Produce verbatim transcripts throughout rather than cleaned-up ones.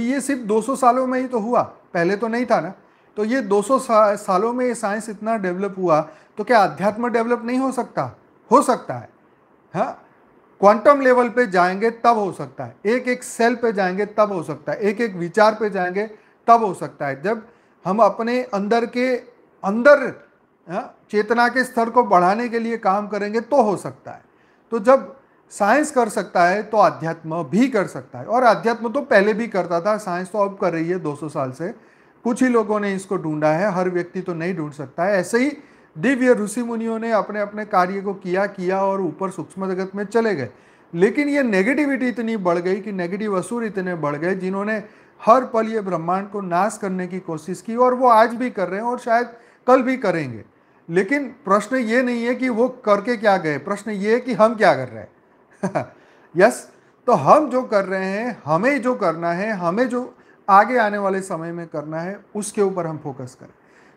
ये सिर्फ दो सौ सालों में ही तो हुआ, पहले तो नहीं था ना। तो ये दो सौ सालों में ये साइंस इतना डेवलप हुआ, तो क्या अध्यात्म डेवलप नहीं हो सकता? हो सकता है। हाँ, क्वांटम लेवल पे जाएंगे तब हो सकता है, एक एक सेल पे जाएंगे तब हो सकता है, एक एक विचार पे जाएंगे तब हो सकता है, जब हम अपने अंदर के अंदर चेतना के स्तर को बढ़ाने के लिए काम करेंगे तो हो सकता है। तो जब साइंस कर सकता है तो अध्यात्म भी कर सकता है, और अध्यात्म तो पहले भी करता था, साइंस तो अब कर रही है दो सौ साल से। कुछ ही लोगों ने इसको ढूंढा है, हर व्यक्ति तो नहीं ढूंढ सकता है। ऐसे ही दिव्य ऋषि मुनियों ने अपने अपने कार्य को किया किया और ऊपर सूक्ष्म जगत में चले गए। लेकिन ये नेगेटिविटी इतनी बढ़ गई कि नेगेटिव असुर इतने बढ़ गए जिन्होंने हर पल ये ब्रह्मांड को नाश करने की कोशिश की, और वो आज भी कर रहे हैं और शायद कल भी करेंगे। लेकिन प्रश्न ये नहीं है कि वो करके क्या गए, प्रश्न ये है कि हम क्या कर रहे हैं। यस, तो हम जो कर रहे हैं, हमें जो करना है, हमें जो आगे आने वाले समय में करना है, उसके ऊपर हम फोकस करें।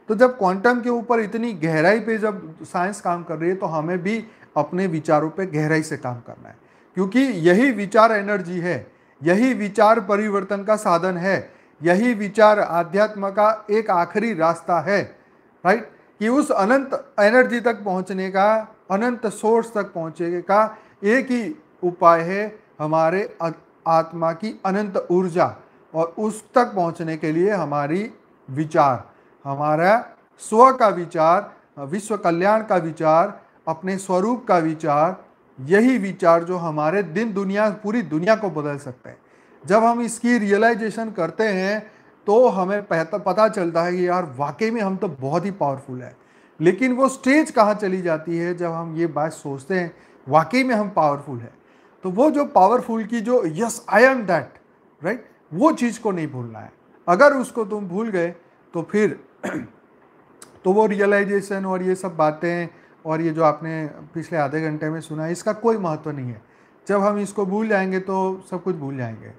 तो जब क्वांटम के ऊपर इतनी गहराई पे जब साइंस काम कर रही है, तो हमें भी अपने विचारों पे गहराई से काम करना है, क्योंकि यही विचार एनर्जी है, यही विचार परिवर्तन का साधन है, यही विचार आध्यात्म का एक आखिरी रास्ता है। राइट, कि उस अनंत एनर्जी तक पहुँचने का, अनंत सोर्स तक पहुँचने का एक ही उपाय है, हमारे आत्मा की अनंत ऊर्जा, और उस तक पहुंचने के लिए हमारी विचार, हमारा स्व का विचार, विश्व कल्याण का विचार, अपने स्वरूप का विचार, यही विचार जो हमारे दिन दुनिया पूरी दुनिया को बदल सकते हैं। जब हम इसकी रियलाइजेशन करते हैं तो हमें पता चलता है कि यार वाकई में हम तो बहुत ही पावरफुल है। लेकिन वो स्टेज कहाँ चली जाती है जब हम ये बात सोचते हैं वाकई में हम पावरफुल है। तो वो जो पावरफुल की जो yes I am that, right, वो चीज़ को नहीं भूलना है। अगर उसको तुम भूल गए तो फिर तो वो रियलाइजेशन और ये सब बातें और ये जो आपने पिछले आधे घंटे में सुना, इसका कोई महत्व नहीं है। जब हम इसको भूल जाएंगे तो सब कुछ भूल जाएंगे,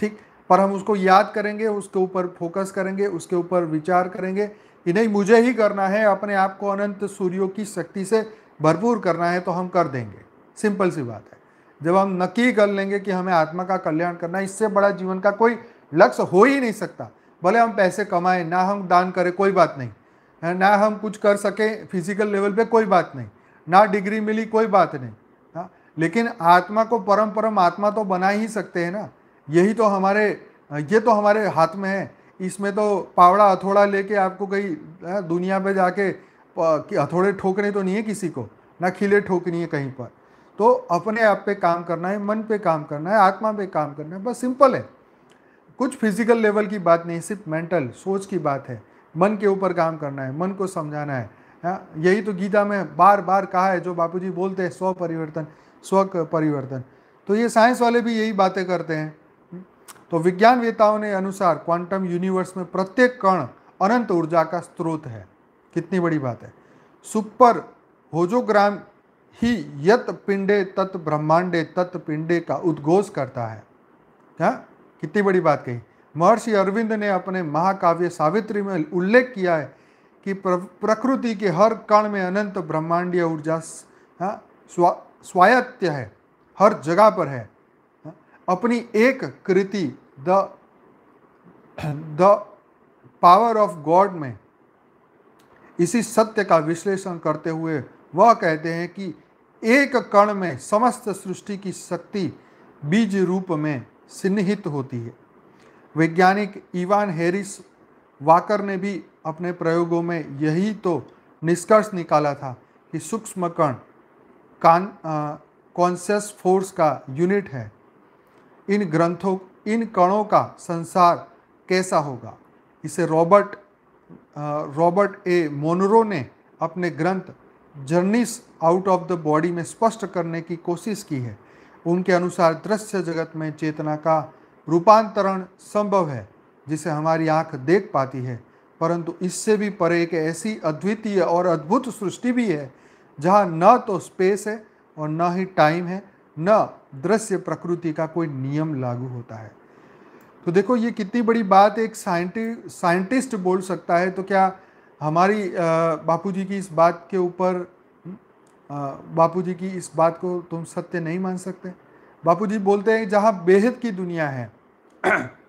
ठीक, पर हम उसको याद करेंगे, उसके ऊपर फोकस करेंगे, उसके ऊपर विचार करेंगे कि नहीं मुझे ही करना है, अपने आप को अनंत सूर्यों की शक्ति से भरपूर करना है, तो हम कर देंगे। सिंपल सी बात है। जब हम नक्की कर लेंगे कि हमें आत्मा का कल्याण करना है, इससे बड़ा जीवन का कोई लक्ष्य हो ही नहीं सकता। भले हम पैसे कमाएं ना, हम दान करें, कोई बात नहीं, ना हम कुछ कर सकें फिजिकल लेवल पे, कोई बात नहीं, ना डिग्री मिली, कोई बात नहीं, हाँ, लेकिन आत्मा को परम परम आत्मा तो बना ही सकते हैं ना। यही तो हमारे ये तो हमारे हाथ में है। इसमें तो पावड़ा हथौड़ा लेके आपको कहीं दुनिया पर जाके हथौड़े ठोकने तो नहीं है किसी को, ना खिले ठोकनी है कहीं पर। तो अपने आप पे काम करना है, मन पे काम करना है, आत्मा पे काम करना है, बस सिंपल है। कुछ फिजिकल लेवल की बात नहीं, सिर्फ मेंटल सोच की बात है। मन के ऊपर काम करना है, मन को समझाना है। यही तो गीता में बार बार कहा है, जो बापूजी बोलते हैं स्व परिवर्तन, स्व परिवर्तन। तो ये साइंस वाले भी यही बातें करते हैं। तो विज्ञान वेताओं ने अनुसार क्वांटम यूनिवर्स में प्रत्येक कण अनंत ऊर्जा का स्रोत है। कितनी बड़ी बात है। सुपर होजोग्राम ही यत पिंडे तत् ब्रह्मांडे तत् पिंडे का उद्घोष करता है। क्या कितनी बड़ी बात कही। महर्षि अरविंद ने अपने महाकाव्य सावित्री में उल्लेख किया है कि प्रकृति के हर कण में अनंत ब्रह्मांडीय ऊर्जा स्वा, स्वायत्त है, हर जगह पर है। अपनी एक कृति the the power of God में इसी सत्य का विश्लेषण करते हुए वह कहते हैं कि एक कण में समस्त सृष्टि की शक्ति बीज रूप में सन्निहित होती है। वैज्ञानिक इवान हैरिस वाकर ने भी अपने प्रयोगों में यही तो निष्कर्ष निकाला था कि सूक्ष्म कण कान कॉन्शियस फोर्स का यूनिट है। इन ग्रंथों इन कणों का संसार कैसा होगा, इसे रॉबर्ट रॉबर्ट ए मोनरो ने अपने ग्रंथ journeys out of the body में स्पष्ट करने की कोशिश की है। उनके अनुसार दृश्य जगत में चेतना का रूपांतरण संभव है, जिसे हमारी आंख देख पाती है, परंतु इससे भी परे एक ऐसी अद्वितीय और अद्भुत सृष्टि भी है जहां न तो स्पेस है और न ही टाइम है, न दृश्य प्रकृति का कोई नियम लागू होता है। तो देखो ये कितनी बड़ी बात एक साइंटि साइंटिस्ट बोल सकता है। तो क्या हमारी बापूजी की इस बात के ऊपर बापूजी की इस बात को तुम सत्य नहीं मान सकते? बापूजी बोलते हैं जहाँ बेहद की दुनिया है